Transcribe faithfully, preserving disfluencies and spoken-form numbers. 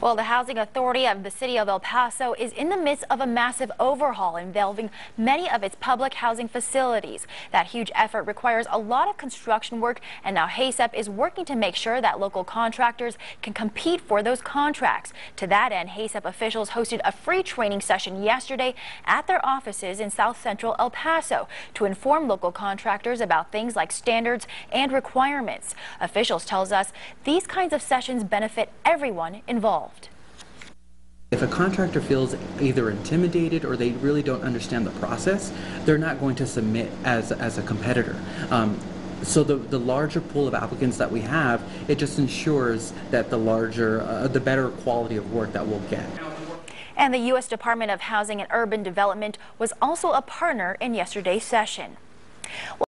Well, the Housing Authority of the City of El Paso is in the midst of a massive overhaul involving many of its public housing facilities. That huge effort requires a lot of construction work, and now HACEP is working to make sure that local contractors can compete for those contracts. To that end, HACEP officials hosted a free training session yesterday at their offices in South Central El Paso to inform local contractors about things like standards and requirements. Officials tells us these kinds of sessions benefit everyone involved. If a contractor feels either intimidated or they really don't understand the process, they're not going to submit as, as a competitor. Um, so the, the larger pool of applicants that we have, it just ensures that the larger, uh, the better quality of work that we'll get. And the U S Department of Housing and Urban Development was also a partner in yesterday's session. Well,